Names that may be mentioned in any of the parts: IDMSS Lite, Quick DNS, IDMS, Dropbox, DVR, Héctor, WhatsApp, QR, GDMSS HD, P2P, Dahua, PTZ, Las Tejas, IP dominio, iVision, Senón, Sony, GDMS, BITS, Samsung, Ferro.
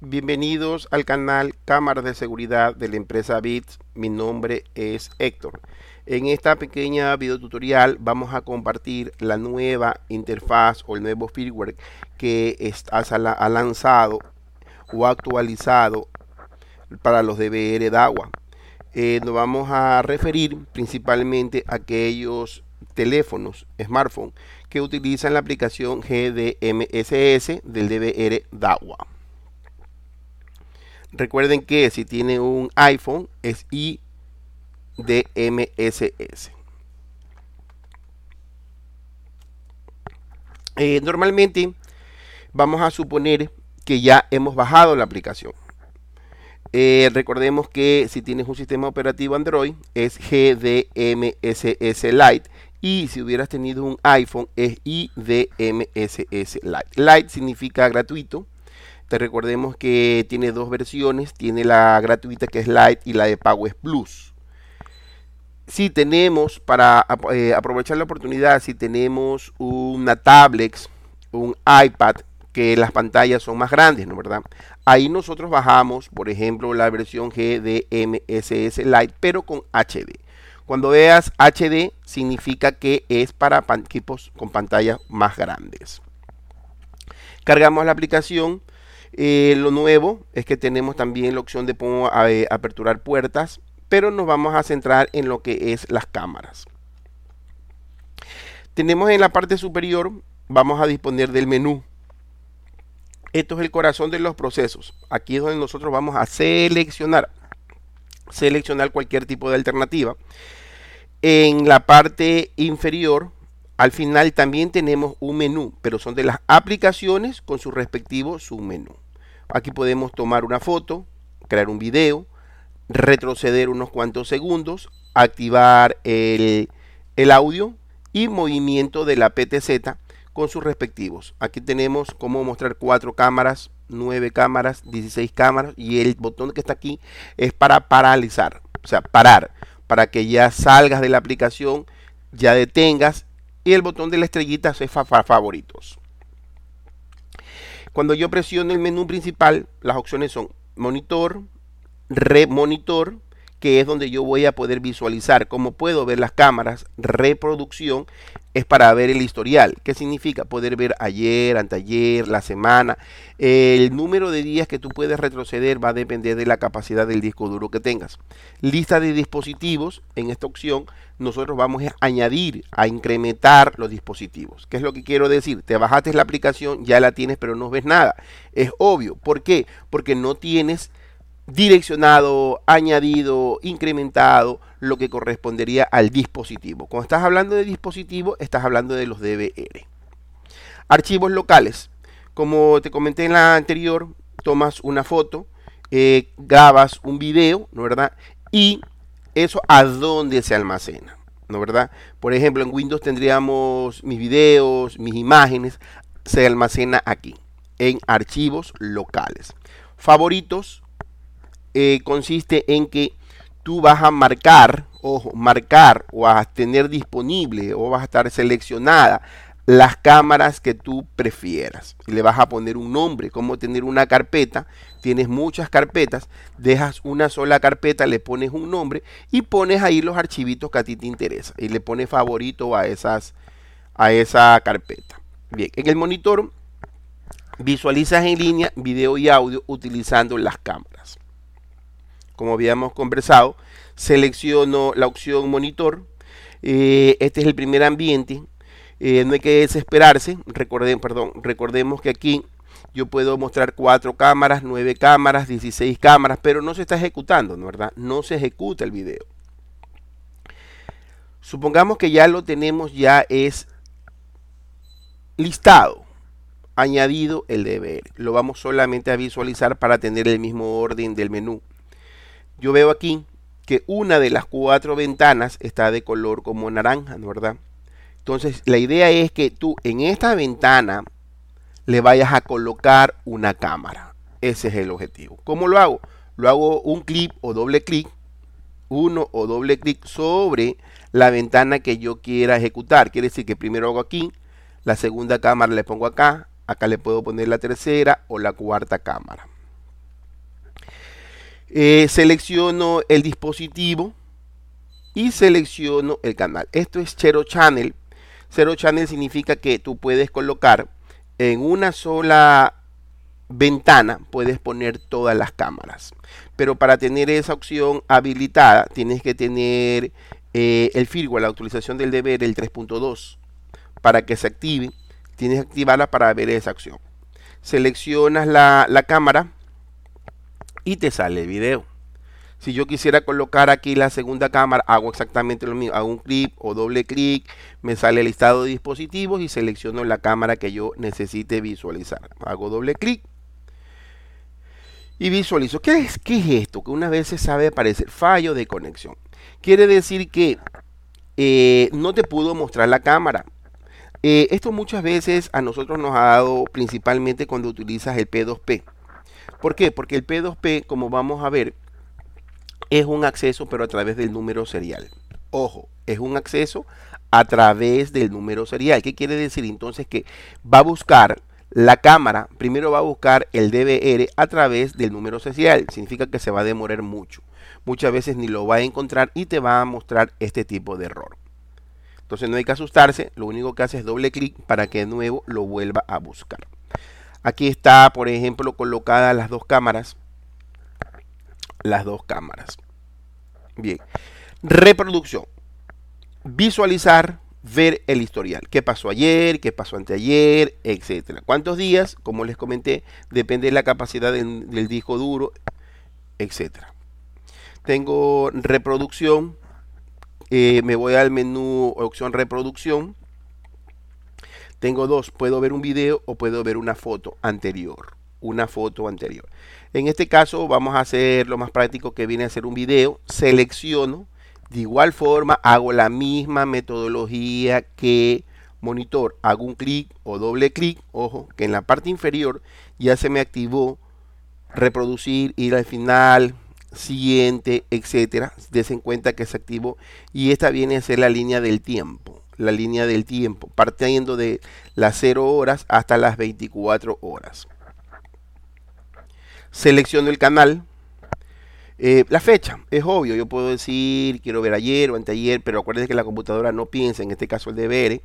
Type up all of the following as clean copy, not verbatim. Bienvenidos al canal Cámaras de Seguridad de la empresa BITS. Mi nombre es Héctor. En esta pequeña video tutorial vamos a compartir la nueva interfaz o el nuevo firmware que ha lanzado o actualizado para los DVR Dahua. Nos vamos a referir principalmente a aquellos teléfonos, smartphone, que utilizan la aplicación GDMSS del DVR Dahua. Recuerden que si tiene un iPhone es IDMSS. Normalmente vamos a suponer que ya hemos bajado la aplicación. Recordemos que si tienes un sistema operativo Android es GDMSS Lite y si hubieras tenido un iPhone es IDMSS Lite. Lite significa gratuito. Recordemos que tiene dos versiones, tiene la gratuita que es Lite y la de pago es Plus. Si tenemos, para aprovechar la oportunidad, si tenemos una tablet, un iPad, que las pantallas son más grandes, ¿no? ¿Verdad? Ahí nosotros bajamos, por ejemplo, la versión GDMSS Lite, pero con HD. Cuando veas HD, significa que es para equipos con pantallas más grandes. Cargamos la aplicación. Lo nuevo es que tenemos también la opción de aperturar puertas, pero nos vamos a centrar en lo que es las cámaras. Tenemos en la parte superior, vamos a disponer del menú. Esto es el corazón de los procesos. Aquí es donde nosotros vamos a seleccionar cualquier tipo de alternativa. En la parte inferior, al final también tenemos un menú, pero son de las aplicaciones con su respectivo submenú. Aquí podemos tomar una foto, crear un video, retroceder unos cuantos segundos, activar el audio y movimiento de la PTZ con sus respectivos. Aquí tenemos cómo mostrar 4 cámaras, 9 cámaras, 16 cámaras y el botón que está aquí es para paralizar, o sea, parar, para que ya salgas de la aplicación, ya detengas, y el botón de la estrellita es favoritos. Cuando yo presiono el menú principal, las opciones son monitor, remonitor, que es donde yo voy a poder visualizar cómo puedo ver las cámaras. Reproducción es para ver el historial. ¿Qué significa? Poder ver ayer, anteayer, la semana. El número de días que tú puedes retroceder va a depender de la capacidad del disco duro que tengas. Lista de dispositivos. En esta opción nosotros vamos a añadir, a incrementar los dispositivos. ¿Qué es lo que quiero decir? Te bajaste la aplicación, ya la tienes, pero no ves nada. Es obvio. ¿Por qué? Porque no tienes direccionado, añadido, incrementado lo que correspondería al dispositivo. Cuando estás hablando de dispositivo, estás hablando de los DVR. Archivos locales. Como te comenté en la anterior, tomas una foto, grabas un video, ¿no verdad? Y eso a dónde se almacena, ¿no verdad? Por ejemplo, en Windows tendríamos mis videos, mis imágenes, se almacena aquí, en archivos locales. Favoritos. Consiste en que tú vas a marcar, ojo, marcar o a tener disponible o vas a estar seleccionada las cámaras que tú prefieras. Le vas a poner un nombre, como tener una carpeta. Tienes muchas carpetas, dejas una sola carpeta, le pones un nombre y pones ahí los archivitos que a ti te interesan y le pones favorito a esa carpeta. Bien, en el monitor visualizas en línea video y audio utilizando las cámaras. Como habíamos conversado, selecciono la opción monitor. Este es el primer ambiente. No hay que desesperarse. Recordemos que aquí yo puedo mostrar 4 cámaras, 9 cámaras, 16 cámaras, pero no se está ejecutando, ¿no? ¿Verdad? No se ejecuta el video. Supongamos que ya lo tenemos, ya es listado, añadido el DVR. Lo vamos solamente a visualizar para tener el mismo orden del menú. Yo veo aquí que una de las 4 ventanas está de color como naranja, ¿no verdad? Entonces la idea es que tú en esta ventana le vayas a colocar una cámara. Ese es el objetivo. ¿Cómo lo hago? Lo hago un clic o doble clic, uno o doble clic sobre la ventana que yo quiera ejecutar. Quiere decir que primero hago aquí, la segunda cámara le pongo acá, acá le puedo poner la tercera o la cuarta cámara. selecciono el dispositivo y selecciono el canal. Esto es Zero Channel. Zero Channel significa que tú puedes colocar en una sola ventana, puedes poner todas las cámaras, pero para tener esa opción habilitada tienes que tener el firmware, la actualización del DVR, el 3.2, para que se active. Tienes que activarla para ver esa acción. Seleccionas la cámara y te sale el video. Si yo quisiera colocar aquí la segunda cámara, hago exactamente lo mismo. Hago un clic o doble clic, me sale el listado de dispositivos y selecciono la cámara que yo necesite visualizar. Hago doble clic y visualizo. ¿Qué es esto? Que una vez se sabe aparecer fallo de conexión. Quiere decir que no te pudo mostrar la cámara. Esto muchas veces a nosotros nos ha dado, principalmente cuando utilizas el P2P. ¿Por qué? Porque el P2P, como vamos a ver, es un acceso pero a través del número serial. Ojo, es un acceso a través del número serial. ¿Qué quiere decir? Entonces que va a buscar la cámara, primero va a buscar el DVR a través del número serial. Significa que se va a demorar mucho. Muchas veces ni lo va a encontrar y te va a mostrar este tipo de error. Entonces no hay que asustarse, lo único que hace es doble clic para que de nuevo lo vuelva a buscar. Aquí está, por ejemplo, colocadas las dos cámaras. Bien. Reproducción. Visualizar, ver el historial. ¿Qué pasó ayer? ¿Qué pasó anteayer? Etcétera. ¿Cuántos días? Como les comenté, depende de la capacidad del disco duro, etcétera. Tengo reproducción. Me voy al menú opción reproducción. Tengo dos. Puedo ver un video o puedo ver una foto anterior. En este caso vamos a hacer lo más práctico, que viene a ser un video. Selecciono, de igual forma hago la misma metodología que monitor, hago un clic o doble clic. Ojo, que en la parte inferior ya se me activó reproducir, ir al final, siguiente, etcétera. Desen cuenta que se activó y esta viene a ser la línea del tiempo. Partiendo de las 0 horas hasta las 24 horas. Selecciono el canal, la fecha, es obvio, yo puedo decir quiero ver ayer o anteayer, pero acuérdense que la computadora no piensa, en este caso el DVR,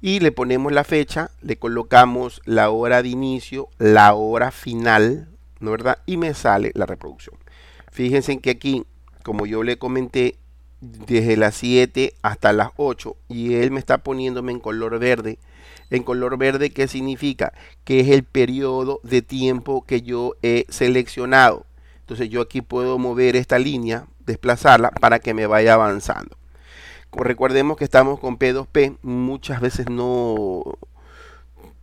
y le ponemos la fecha, le colocamos la hora de inicio, la hora final, ¿no verdad? Y me sale la reproducción. Fíjense que aquí, como yo le comenté, desde las 7 hasta las 8, y él me está poniéndome en color verde. En color verde, ¿qué significa? Que es el periodo de tiempo que yo he seleccionado. Entonces yo aquí puedo mover esta línea, desplazarla para que me vaya avanzando. Recordemos que estamos con P2P, muchas veces no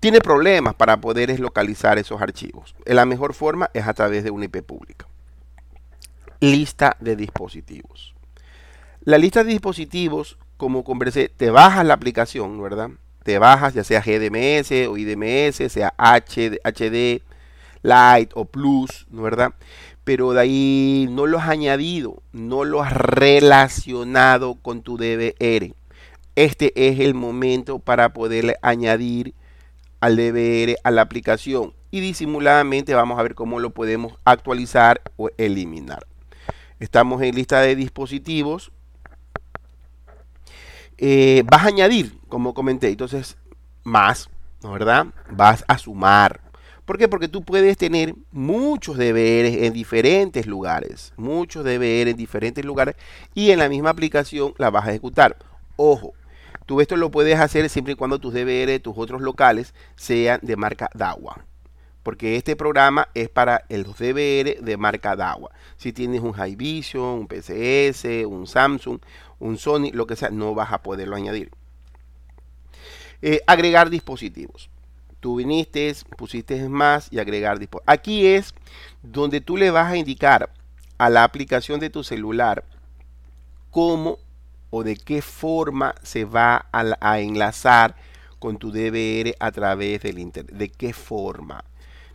tiene problemas para poder localizar esos archivos. La mejor forma es a través de una IP pública. Lista de dispositivos. La lista de dispositivos, como conversé, te bajas la aplicación, ¿verdad? Te bajas, ya sea GDMS o IDMS, sea HD, Lite o Plus, ¿no verdad? Pero de ahí no lo has añadido, no lo has relacionado con tu DVR. Este es el momento para poderle añadir al DVR a la aplicación. Y disimuladamente vamos a ver cómo lo podemos actualizar o eliminar. Estamos en lista de dispositivos. Vas a añadir, como comenté, entonces más, ¿no verdad? Vas a sumar. ¿Por qué? Porque tú puedes tener muchos DVRs en diferentes lugares, y en la misma aplicación la vas a ejecutar. Ojo, tú esto lo puedes hacer siempre y cuando tus DVR, tus otros locales, sean de marca Dahua. Porque este programa es para los DVR de marca Dahua. Si tienes un iVision, un PTZ, un Samsung, un Sony, lo que sea, no vas a poderlo añadir. Agregar dispositivos. Tú viniste, pusiste más y agregar dispositivos. Aquí es donde tú le vas a indicar a la aplicación de tu celular cómo o de qué forma se va a enlazar con tu DVR a través del internet. ¿De qué forma?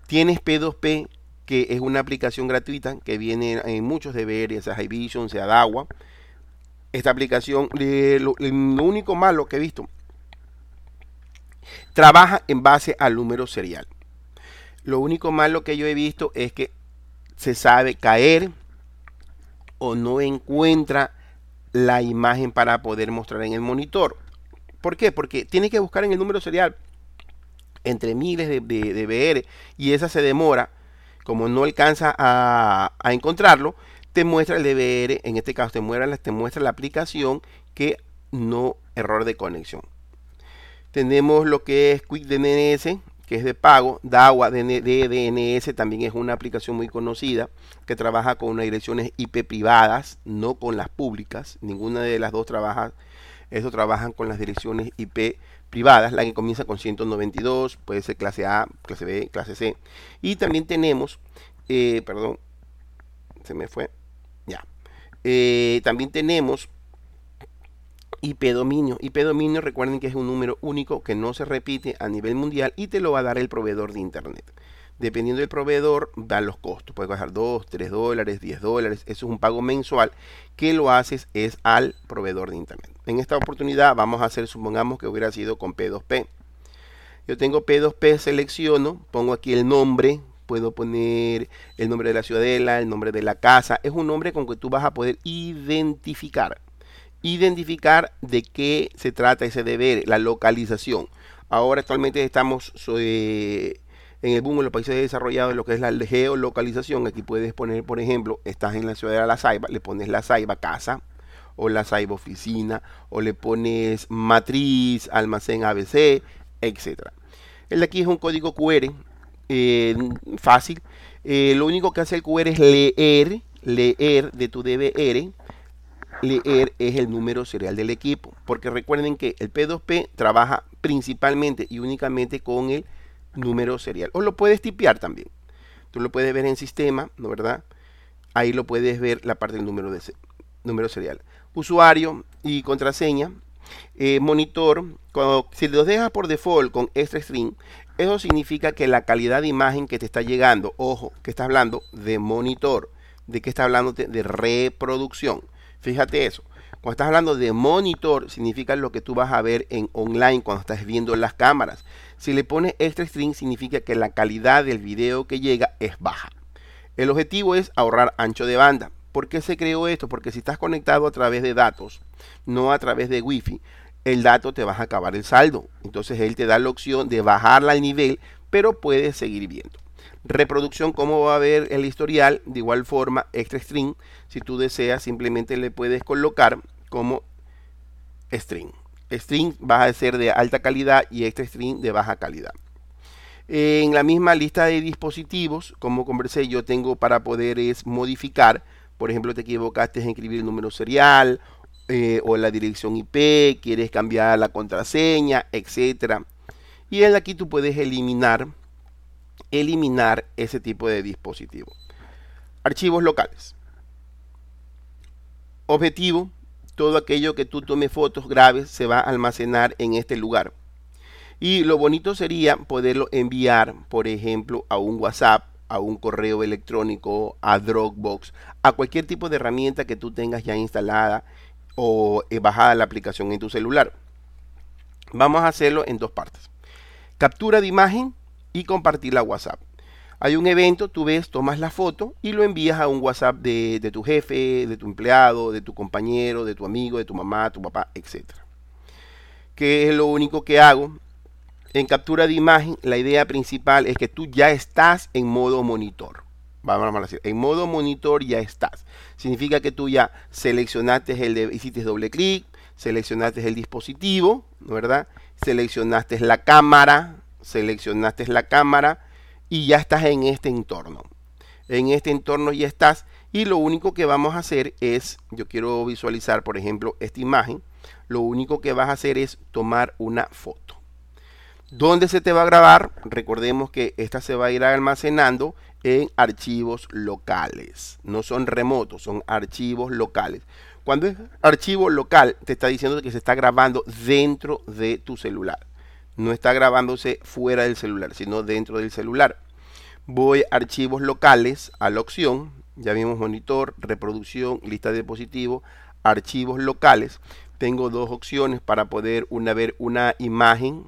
Tienes P2P, que es una aplicación gratuita que viene en muchos DVR, sea iVision, sea Dahua. Esta aplicación, lo único malo que he visto, trabaja en base al número serial. Lo único malo que yo he visto es que se sabe caer o no encuentra la imagen para poder mostrar en el monitor. ¿Por qué? Porque tiene que buscar en el número serial entre miles de BR, y esa se demora. Como no alcanza a encontrarlo, te muestra el DVR, en este caso te muestra la aplicación que no, error de conexión. Tenemos lo que es Quick DNS, que es de pago. Dahua DNS también es una aplicación muy conocida que trabaja con unas direcciones IP privadas, no con las públicas. Ninguna de las dos trabaja, eso trabajan con las direcciones IP privadas. La que comienza con 192, puede ser clase A, clase B, clase C. Y también tenemos, también tenemos IP dominio. IP dominio, recuerden que es un número único que no se repite a nivel mundial y te lo va a dar el proveedor de internet. Dependiendo del proveedor, dan los costos. Puedes bajar $2, $3, $10. Eso es un pago mensual que lo haces es al proveedor de internet. En esta oportunidad vamos a hacer, supongamos que hubiera sido con P2P. Yo tengo P2P, selecciono, pongo aquí el nombre. Puedo poner el nombre de la ciudadela, el nombre de la casa. Es un nombre con que tú vas a poder identificar de qué se trata ese deber, la localización. Ahora actualmente estamos en el boom de los países desarrollados, lo que es la geolocalización. Aquí puedes poner, por ejemplo, estás en la ciudadela La Ceiba, le pones La Ceiba Casa, o La Ceiba Oficina, o le pones Matriz, Almacén ABC, etc. El de aquí es un código QR, fácil. Lo único que hace el QR es leer de tu DVR. Leer es el número serial del equipo, porque recuerden que el P2P trabaja principalmente y únicamente con el número serial, o lo puedes tipear también. Tú lo puedes ver en sistema, ¿no, verdad? Ahí lo puedes ver, la parte del número serial, usuario y contraseña. Monitor, cuando, si los dejas por default con extra string, eso significa que la calidad de imagen que te está llegando, ojo, que está hablando de monitor, de que está hablando de reproducción. Fíjate eso, cuando estás hablando de monitor, significa lo que tú vas a ver en online cuando estás viendo las cámaras. Si le pones extra string, significa que la calidad del video que llega es baja. El objetivo es ahorrar ancho de banda. ¿Por qué se creó esto? Porque si estás conectado a través de datos, no a través de wifi, el dato te vas a acabar el saldo. Entonces él te da la opción de bajarla al nivel, pero puedes seguir viendo. Reproducción, como va a ver el historial, de igual forma, extra string. Si tú deseas, simplemente le puedes colocar como string. String va a ser de alta calidad y extra string de baja calidad. En la misma lista de dispositivos, como conversé, yo tengo para poder es modificar. Por ejemplo, te equivocaste en escribir el número serial o la dirección IP, quieres cambiar la contraseña, etc. Y desde aquí tú puedes eliminar ese tipo de dispositivo. Archivos locales. Objetivo, todo aquello que tú tomes fotos graves se va a almacenar en este lugar. Y lo bonito sería poderlo enviar, por ejemplo, a un WhatsApp, a un correo electrónico, a Dropbox, a cualquier tipo de herramienta que tú tengas ya instalada o bajada la aplicación en tu celular. Vamos a hacerlo en dos partes. Captura de imagen y compartirla a WhatsApp. Hay un evento, tú ves, tomas la foto y lo envías a un WhatsApp de tu jefe, de tu empleado, de tu compañero, de tu amigo, de tu mamá, tu papá, etc. ¿Qué es lo único que hago? En captura de imagen, la idea principal es que tú ya estás en modo monitor. Vamos a decir, en modo monitor ya estás. Significa que tú ya seleccionaste hiciste doble clic, seleccionaste el dispositivo, ¿verdad? Seleccionaste la cámara, y ya estás en este entorno. En este entorno ya estás, y lo único que vamos a hacer es, yo quiero visualizar, por ejemplo, esta imagen. Lo único que vas a hacer es tomar una foto. ¿Dónde se te va a grabar? Recordemos que esta se va a ir almacenando en archivos locales. No son remotos, son archivos locales. Cuando es archivo local, te está diciendo que se está grabando dentro de tu celular. No está grabándose fuera del celular, sino dentro del celular. Voy a archivos locales, a la opción. Ya vimos monitor, reproducción, lista de dispositivos, archivos locales. Tengo dos opciones para poder ver una imagen.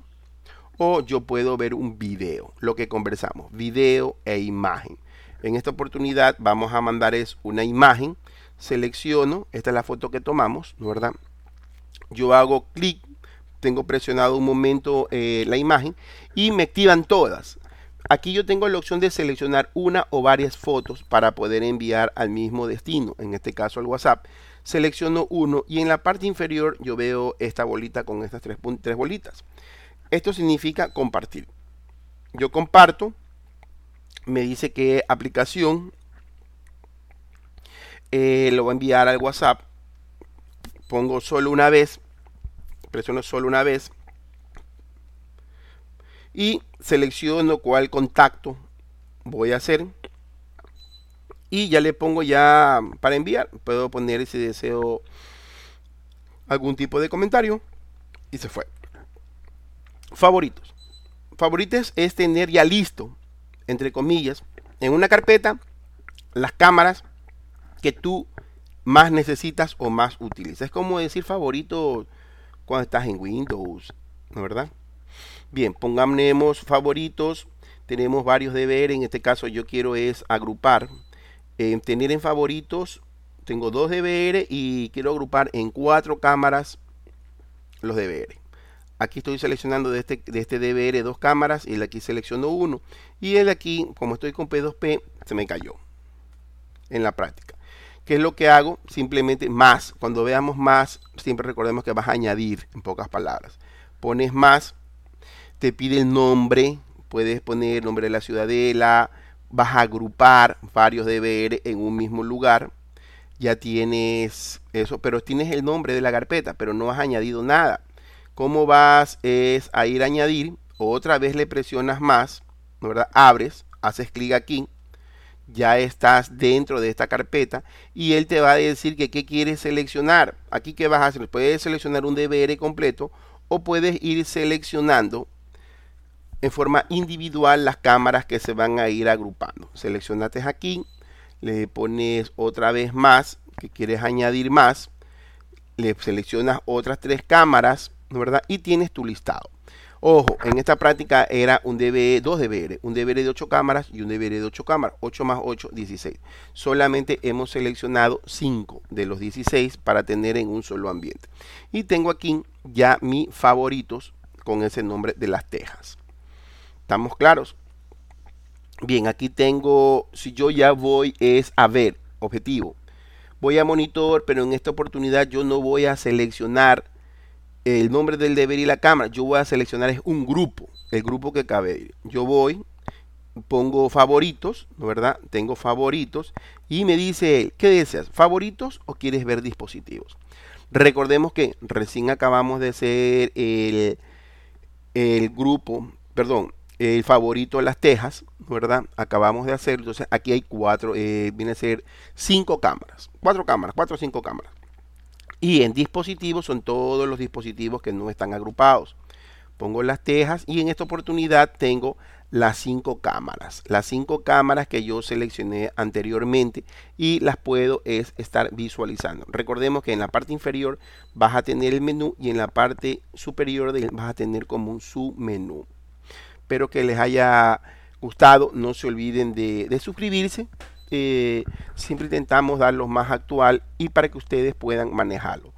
O yo puedo ver un video, lo que conversamos, video e imagen. En esta oportunidad vamos a mandar es una imagen. Selecciono, esta es la foto que tomamos, ¿no, verdad? Yo hago clic, tengo presionado un momento la imagen y me activan todas. Aquí yo tengo la opción de seleccionar una o varias fotos para poder enviar al mismo destino, en este caso al WhatsApp. Selecciono uno y en la parte inferior yo veo esta bolita con estas tres bolitas. Esto significa compartir. Yo comparto, me dice que aplicación lo va a enviar al WhatsApp. Pongo solo una vez, presiono solo una vez y selecciono cuál contacto voy a hacer y ya le pongo ya para enviar. Puedo poner si deseo algún tipo de comentario y se fue. Favoritos. Favoritos es tener ya listo, entre comillas, en una carpeta las cámaras que tú más necesitas o más utilizas. Es como decir favorito cuando estás en Windows, ¿no, verdad? Bien, pongamos favoritos. Tenemos varios deberes. En este caso yo quiero es agrupar. Tener en favoritos. Tengo 2 DVR y quiero agrupar en 4 cámaras los DVR. Aquí estoy seleccionando de este DVR 2 cámaras y el de aquí selecciono 1. Y el de aquí, como estoy con P2P, se me cayó en la práctica. ¿Qué es lo que hago? Simplemente más. Cuando veamos más, siempre recordemos que vas a añadir, en pocas palabras. Pones más. Te pide el nombre, puedes poner el nombre de la ciudadela, vas a agrupar varios DVR en un mismo lugar, ya tienes eso, pero tienes el nombre de la carpeta, pero no has añadido nada. ¿Cómo vas es a ir a añadir? Otra vez le presionas más, ¿no, verdad? Abres, haces clic aquí, ya estás dentro de esta carpeta y él te va a decir que qué quieres seleccionar. Aquí qué vas a hacer, puedes seleccionar un DVR completo o puedes ir seleccionando en forma individual las cámaras que se van a ir agrupando. Seleccionaste aquí, le pones otra vez más, que quieres añadir más, le seleccionas otras 3 cámaras, ¿verdad? Y tienes tu listado. Ojo, en esta práctica era un DVR, 2 DVR, un DVR de 8 cámaras y un DVR de 8 cámaras, 8 más 8, 16. Solamente hemos seleccionado 5 de los 16 para tener en un solo ambiente. Y tengo aquí ya mis favoritos con ese nombre de Las Tejas. ¿Estamos claros? Bien, aquí tengo, si yo ya voy es a ver, objetivo. Voy a monitor, pero en esta oportunidad yo no voy a seleccionar el nombre del deber y la cámara. Yo voy a seleccionar es un grupo, el grupo que cabe. Yo voy, pongo favoritos, ¿no, verdad? Tengo favoritos y me dice él, ¿qué deseas? ¿Favoritos o quieres ver dispositivos? Recordemos que recién acabamos de hacer el favorito Las Tejas, ¿verdad? Acabamos de hacerlo. Entonces aquí hay 4, viene a ser 5 cámaras, 4 o 5 cámaras. Y en dispositivos son todos los dispositivos que no están agrupados. Pongo Las Tejas y en esta oportunidad tengo las 5 cámaras. Las 5 cámaras que yo seleccioné anteriormente y las puedo estar visualizando. Recordemos que en la parte inferior vas a tener el menú y en la parte superior vas a tener como un submenú. Espero que les haya gustado, no se olviden de suscribirse, siempre intentamos dar lo más actual y para que ustedes puedan manejarlo.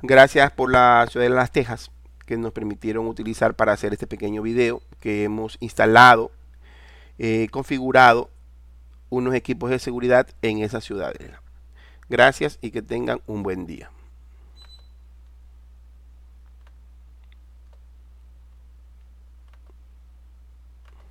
Gracias por la ciudad de Las Tejas que nos permitieron utilizar para hacer este pequeño video que hemos instalado, configurado unos equipos de seguridad en esa ciudadela. Gracias y que tengan un buen día.